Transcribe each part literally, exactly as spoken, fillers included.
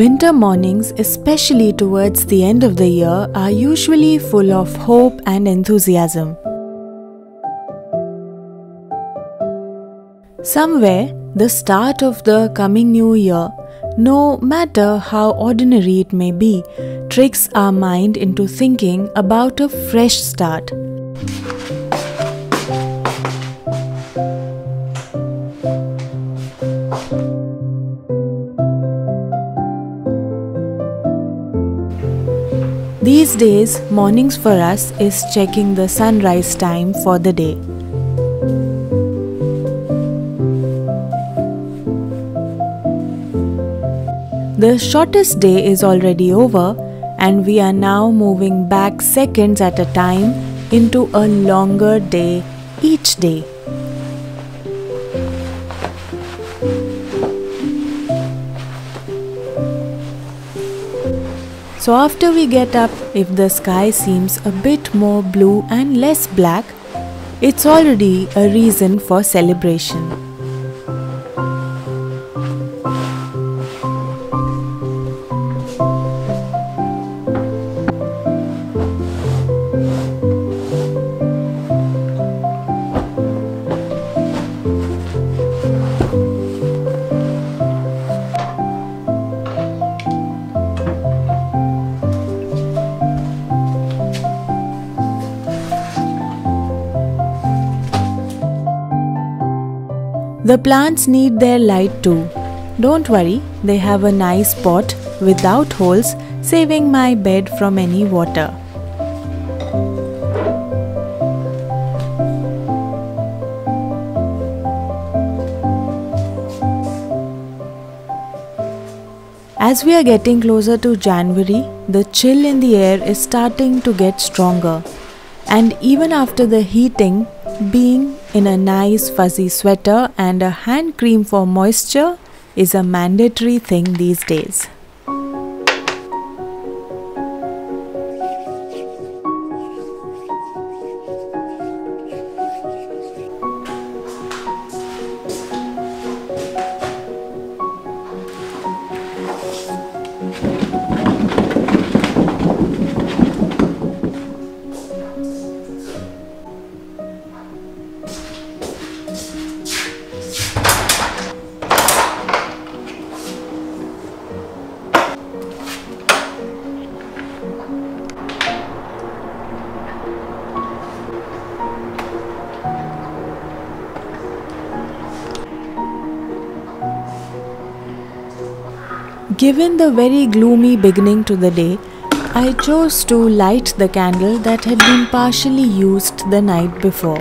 Winter mornings, especially towards the end of the year, are usually full of hope and enthusiasm. Somewhere, the start of the coming new year, no matter how ordinary it may be, tricks our mind into thinking about a fresh start. These days, mornings for us is checking the sunrise time for the day. The shortest day is already over, and we are now moving back seconds at a time into a longer day each day. So after we get up, if the sky seems a bit more blue and less black, it's already a reason for celebration. The plants need their light too. Don't worry, they have a nice pot without holes, saving my bed from any water. As we are getting closer to January, the chill in the air is starting to get stronger. And even after the heating, being in a nice fuzzy sweater and a hand cream for moisture is a mandatory thing these days. Given the very gloomy beginning to the day, I chose to light the candle that had been partially used the night before.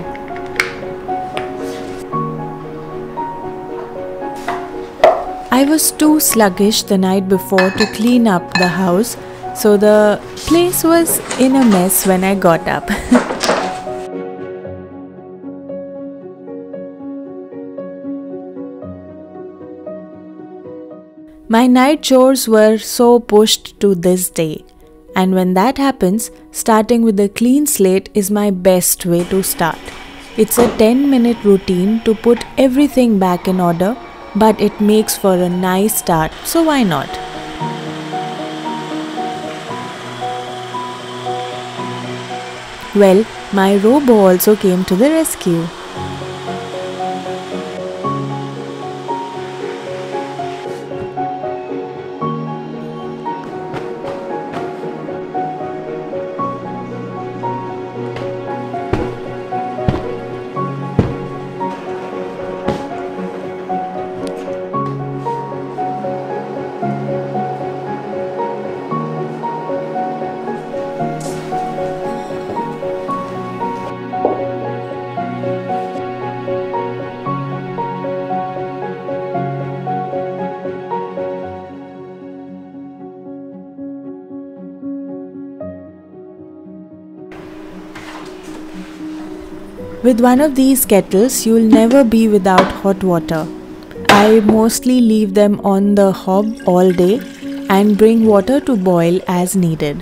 I was too sluggish the night before to clean up the house, so the place was in a mess when I got up. My night chores were so pushed to this day, and when that happens, starting with a clean slate is my best way to start. It's a ten minute routine to put everything back in order, but it makes for a nice start, so why not? Well, my robo also came to the rescue. With one of these kettles, you'll never be without hot water. I mostly leave them on the hob all day and bring water to boil as needed.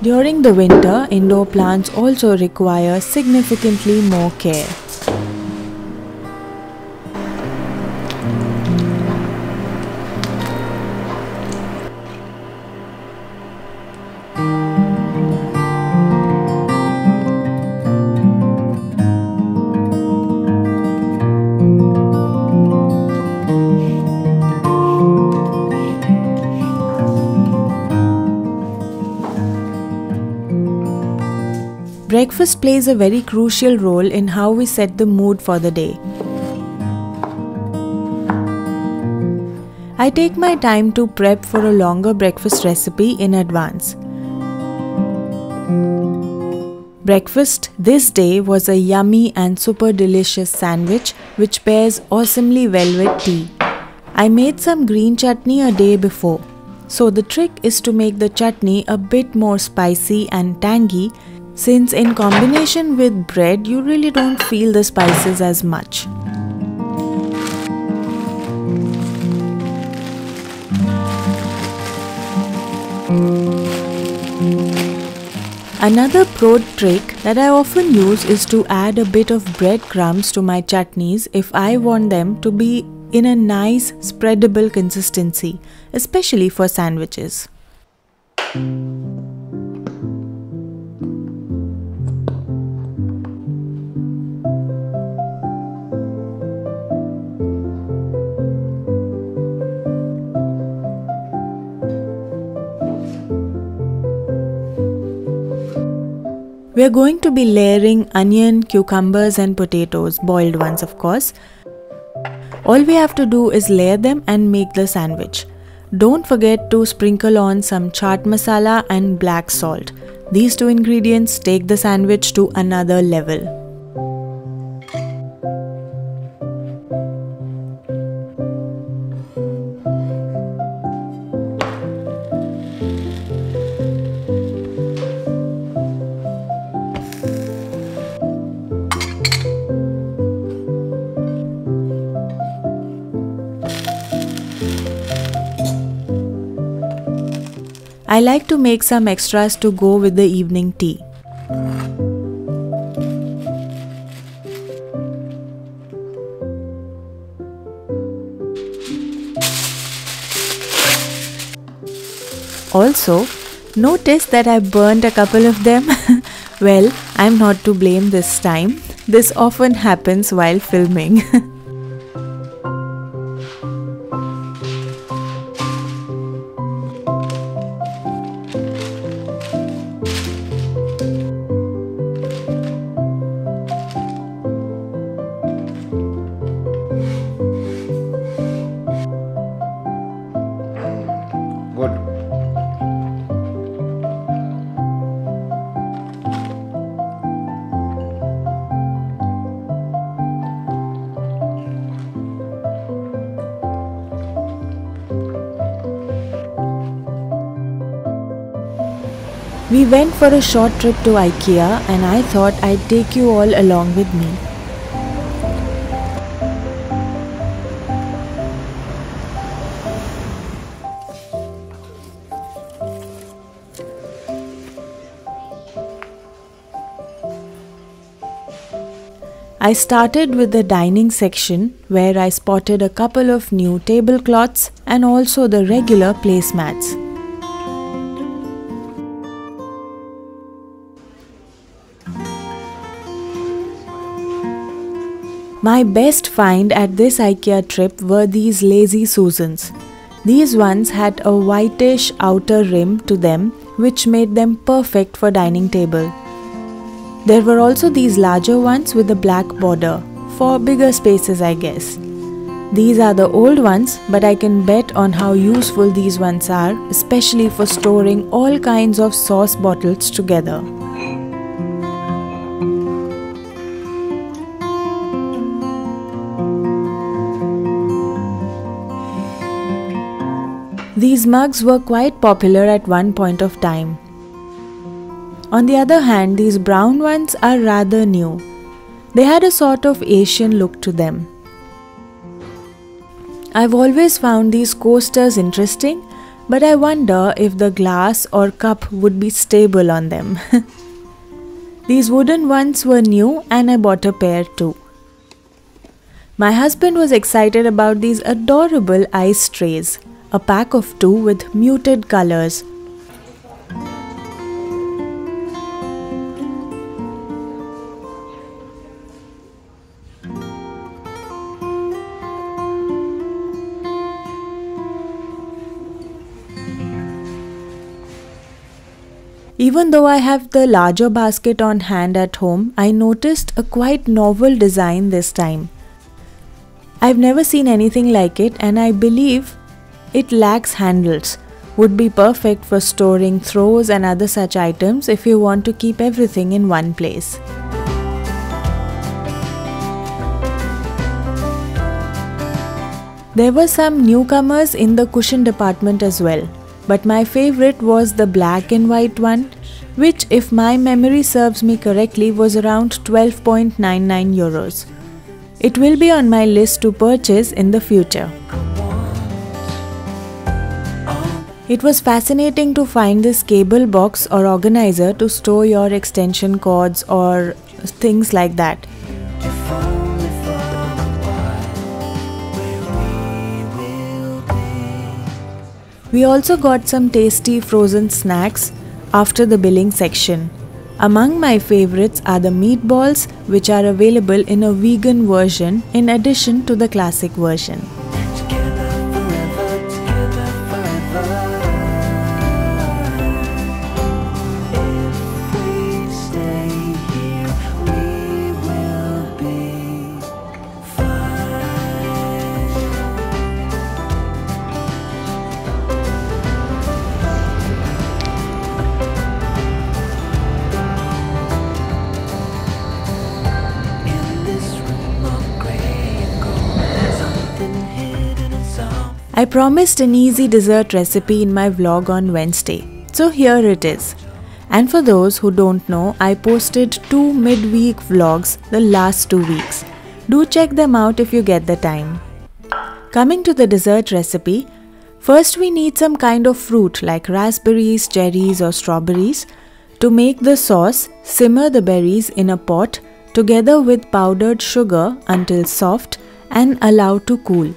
During the winter, indoor plants also require significantly more care. Breakfast plays a very crucial role in how we set the mood for the day. I take my time to prep for a longer breakfast recipe in advance. Breakfast this day was a yummy and super delicious sandwich which pairs awesomely well with tea. I made some green chutney a day before. So the trick is to make the chutney a bit more spicy and tangy, since in combination with bread, you really don't feel the spices as much. Another pro trick that I often use is to add a bit of breadcrumbs to my chutneys if I want them to be in a nice spreadable consistency, especially for sandwiches. We are going to be layering onion, cucumbers and potatoes, boiled ones of course. All we have to do is layer them and make the sandwich. Don't forget to sprinkle on some chaat masala and black salt. These two ingredients take the sandwich to another level. I like to make some extras to go with the evening tea. Also, notice that I burnt a couple of them. Well, I'm not to blame this time. This often happens while filming. We went for a short trip to IKEA and I thought I'd take you all along with me. I started with the dining section where I spotted a couple of new tablecloths and also the regular placemats. My best find at this IKEA trip were these Lazy Susans. These ones had a whitish outer rim to them which made them perfect for dining table. There were also these larger ones with a black border, for bigger spaces I guess. These are the old ones, but I can bet on how useful these ones are, especially for storing all kinds of sauce bottles together. These mugs were quite popular at one point of time. On the other hand, these brown ones are rather new. They had a sort of Asian look to them. I've always found these coasters interesting, but I wonder if the glass or cup would be stable on them. These wooden ones were new and I bought a pair too. My husband was excited about these adorable ice trays, a pack of two with muted colors. Even though I have the larger basket on hand at home, I noticed a quite novel design this time. I've never seen anything like it and I believe it lacks handles. Would be perfect for storing throws and other such items if you want to keep everything in one place. There were some newcomers in the cushion department as well. But my favorite was the black and white one, which if my memory serves me correctly was around twelve ninety-nine euros. It will be on my list to purchase in the future. It was fascinating to find this cable box or organizer to store your extension cords or things like that. We also got some tasty frozen snacks after the billing section. Among my favorites are the meatballs, which are available in a vegan version in addition to the classic version. Together forever, together forever. I promised an easy dessert recipe in my vlog on Wednesday, so here it is. And for those who don't know, I posted two midweek vlogs the last two weeks. Do check them out if you get the time. Coming to the dessert recipe, first we need some kind of fruit like raspberries, cherries or strawberries. To make the sauce, simmer the berries in a pot together with powdered sugar until soft and allow to cool.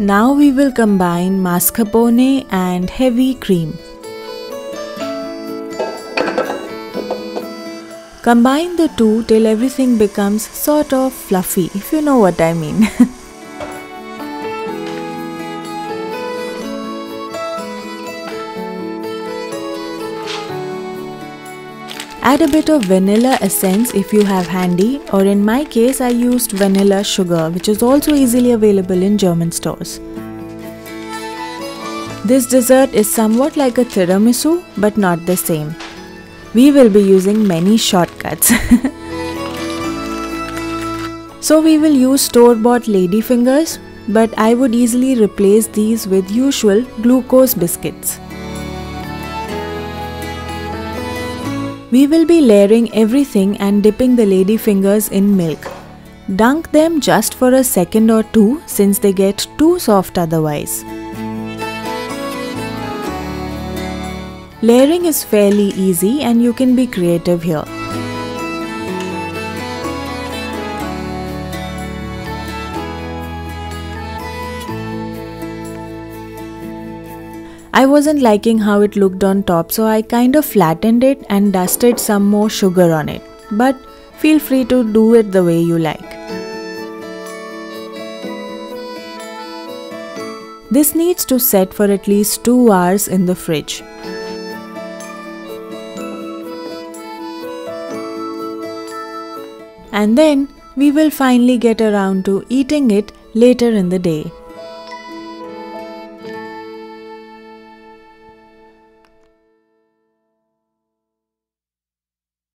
Now we will combine mascarpone and heavy cream. Combine the two till everything becomes sort of fluffy, if you know what I mean. Add a bit of vanilla essence if you have handy, or in my case I used vanilla sugar, which is also easily available in German stores. This dessert is somewhat like a tiramisu but not the same. We will be using many shortcuts. So we will use store-bought ladyfingers, but I would easily replace these with usual glucose biscuits. We will be layering everything and dipping the ladyfingers in milk. Dunk them just for a second or two since they get too soft otherwise. Layering is fairly easy and you can be creative here. I wasn't liking how it looked on top, so I kind of flattened it and dusted some more sugar on it. But feel free to do it the way you like. This needs to set for at least two hours in the fridge. And then we will finally get around to eating it later in the day.